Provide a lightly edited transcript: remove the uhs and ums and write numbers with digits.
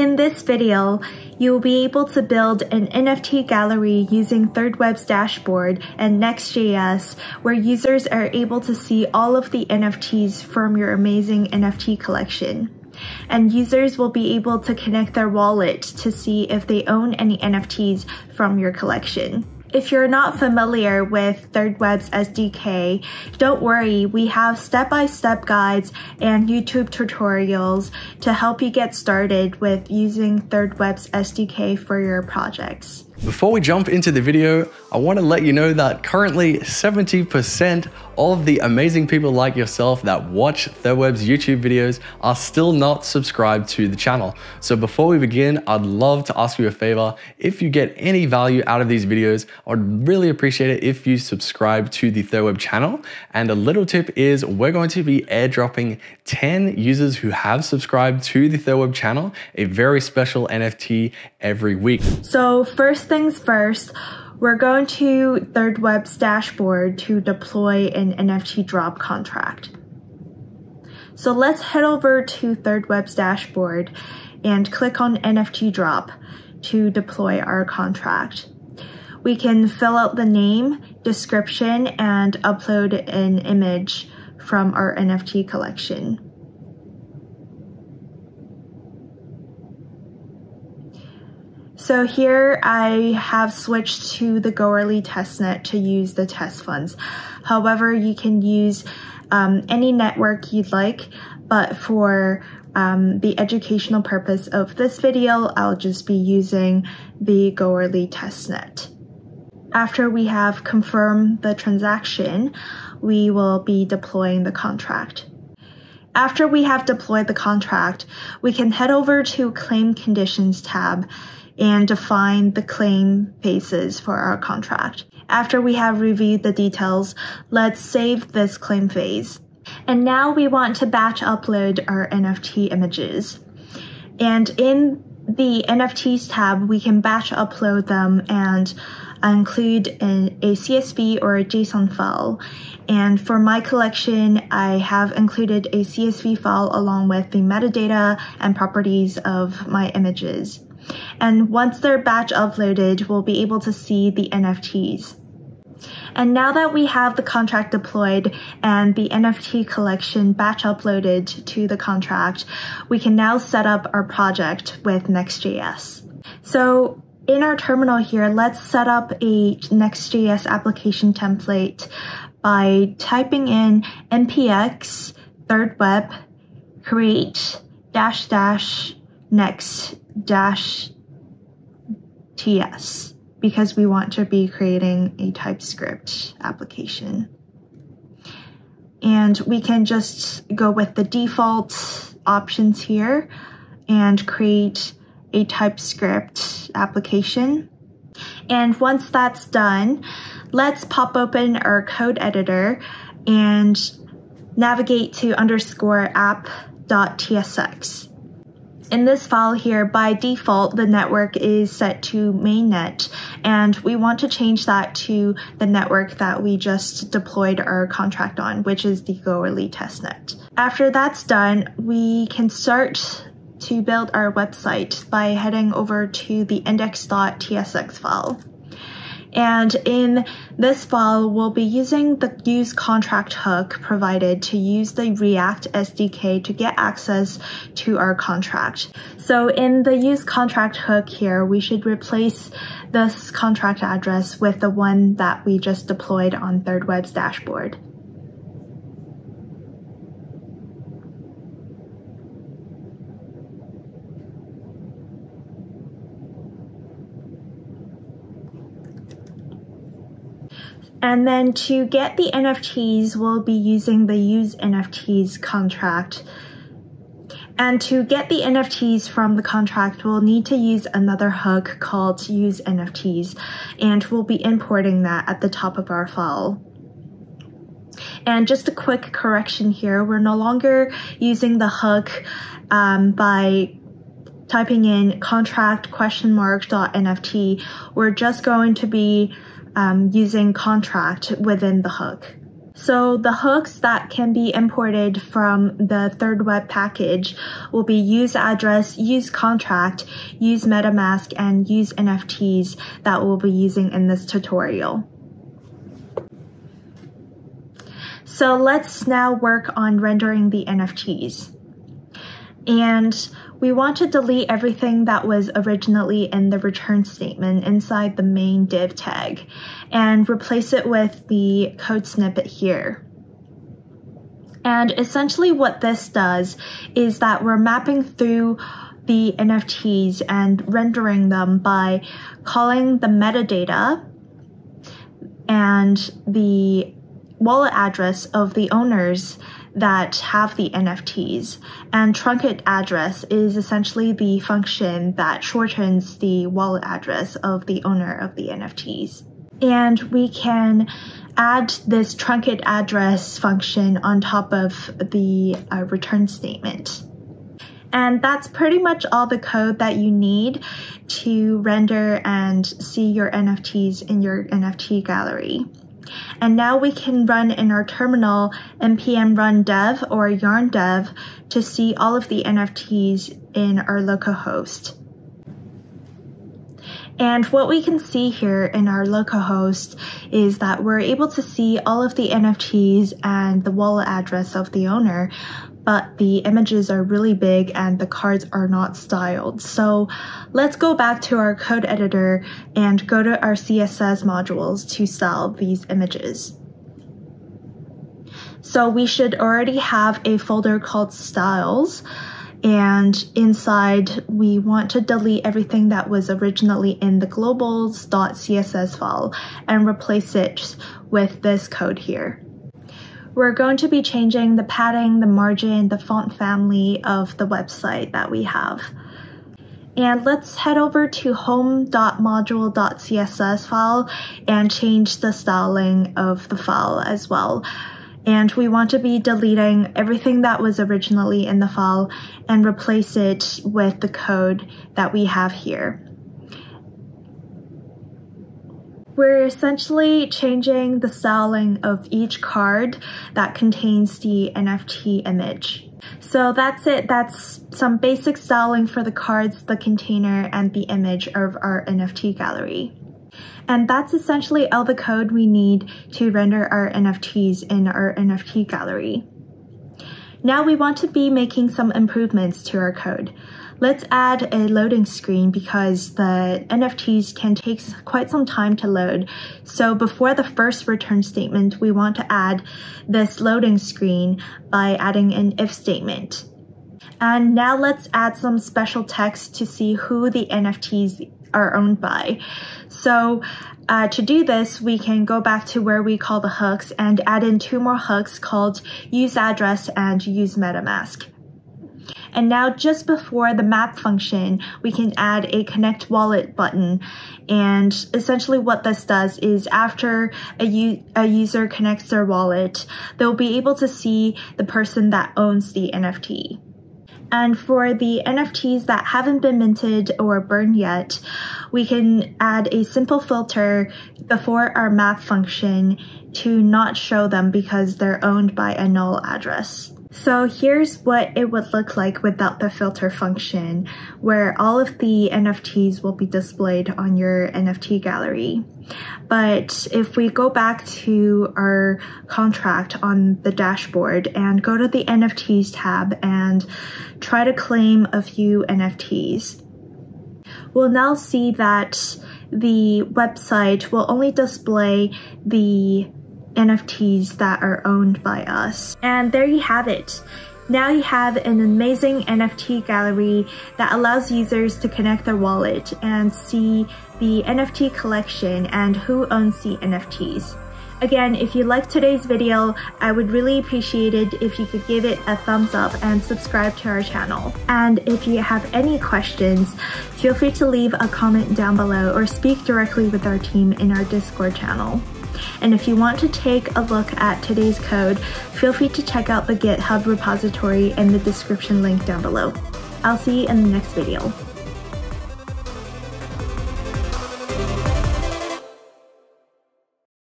In this video, you will be able to build an NFT gallery using thirdweb's dashboard and Next.js, where users are able to see all of the NFTs from your amazing NFT collection. And users will be able to connect their wallet to see if they own any NFTs from your collection. If you're not familiar with thirdweb's SDK, don't worry, we have step-by-step guides and YouTube tutorials to help you get started with using thirdweb's SDK for your projects. Before we jump into the video, I want to let you know that currently 70% of the amazing people like yourself that watch thirdweb's YouTube videos are still not subscribed to the channel. So before we begin, I'd love to ask you a favor. If you get any value out of these videos, I'd really appreciate it if you subscribe to the thirdweb channel. And a little tip is we're going to be airdropping 10 users who have subscribed to the thirdweb channel a very special NFT every week. So first things first, we're going to thirdweb's dashboard to deploy an NFT drop contract. So let's head over to thirdweb's dashboard and click on NFT drop to deploy our contract. We can fill out the name, description, and upload an image from our NFT collection. So here I have switched to the Goerli testnet to use the test funds. However, you can use any network you'd like, but for the educational purpose of this video, I'll just be using the Goerli testnet. After we have confirmed the transaction, we will be deploying the contract. After we have deployed the contract, we can head over to Claim Conditions tab and define the claim phases for our contract. After we have reviewed the details, let's save this claim phase. And now we want to batch upload our NFT images. And in the NFTs tab, we can batch upload them and include a CSV or a JSON file. And for my collection, I have included a CSV file along with the metadata and properties of my images. And once they're batch uploaded, we'll be able to see the NFTs. And now that we have the contract deployed and the NFT collection batch uploaded to the contract, we can now set up our project with Next.js. So in our terminal here, let's set up a Next.js application template by typing in npx thirdweb create -- next.ts because we want to be creating a TypeScript application. And we can just go with the default options here and create a TypeScript application. And once that's done, let's pop open our code editor and navigate to _ app.tsx. In this file here, by default, the network is set to mainnet, and we want to change that to the network that we just deployed our contract on, which is the Goerli testnet. After that's done, we can start to build our website by heading over to the index.tsx file. And in this file, we'll be using the useContract hook provided to use the React SDK to get access to our contract. So in the useContract hook here, we should replace this contract address with the one that we just deployed on thirdweb's dashboard. And then to get the NFTs, we'll be using the useNFTs contract. And to get the NFTs from the contract, we'll need to use another hook called useNFTs, and we'll be importing that at the top of our file. And just a quick correction here, we're no longer using the hook by typing in contract $.nft. We're just going to be using contract within the hook. So the hooks that can be imported from the thirdweb package will be useAddress, useContract, useMetaMask, and useNFTs that we'll be using in this tutorial. So let's now work on rendering the NFTs. And we want to delete everything that was originally in the return statement inside the main div tag and replace it with the code snippet here. And essentially what this does is that we're mapping through the NFTs and rendering them by calling the metadata and the wallet address of the owners that have the NFTs, and truncate address is essentially the function that shortens the wallet address of the owner of the NFTs. And we can add this truncate address function on top of the return statement. And that's pretty much all the code that you need to render and see your NFTs in your NFT gallery. And now we can run in our terminal npm run dev or yarn dev to see all of the NFTs in our localhost. And what we can see here in our localhost is that we're able to see all of the NFTs and the wallet address of the owner, but the images are really big and the cards are not styled. So let's go back to our code editor and go to our CSS modules to style these images. So we should already have a folder called styles. And inside, we want to delete everything that was originally in the globals.css file and replace it with this code here. We're going to be changing the padding, the margin, the font family of the website that we have. And let's head over to home.module.css file and change the styling of the file as well. And we want to be deleting everything that was originally in the file and replace it with the code that we have here. We're essentially changing the styling of each card that contains the NFT image. So that's it. That's some basic styling for the cards, the container, and the image of our NFT gallery. And that's essentially all the code we need to render our NFTs in our NFT gallery. Now we want to be making some improvements to our code. Let's add a loading screen because the NFTs can take quite some time to load. So before the first return statement, we want to add this loading screen by adding an if statement. And now let's add some special text to see who the NFTs are owned by. So to do this, we can go back to where we call the hooks and add in two more hooks called useAddress and useMetaMask. And now just before the map function, we can add a connect wallet button. And essentially what this does is after a user connects their wallet, they'll be able to see the person that owns the NFT. And for the NFTs that haven't been minted or burned yet, we can add a simple filter before our map function to not show them because they're owned by a null address. So here's what it would look like without the filter function, where all of the NFTs will be displayed on your NFT gallery. But if we go back to our contract on the dashboard and go to the NFTs tab and try to claim a few NFTs, we'll now see that the website will only display the NFTs that are owned by us. And there you have it. Now you have an amazing NFT gallery that allows users to connect their wallet and see the NFT collection and who owns the NFTs. Again, if you liked today's video, I would really appreciate it if you could give it a thumbs up and subscribe to our channel. And if you have any questions, feel free to leave a comment down below or speak directly with our team in our Discord channel. And if you want to take a look at today's code, feel free to check out the GitHub repository in the description link down below. I'll see you in the next video.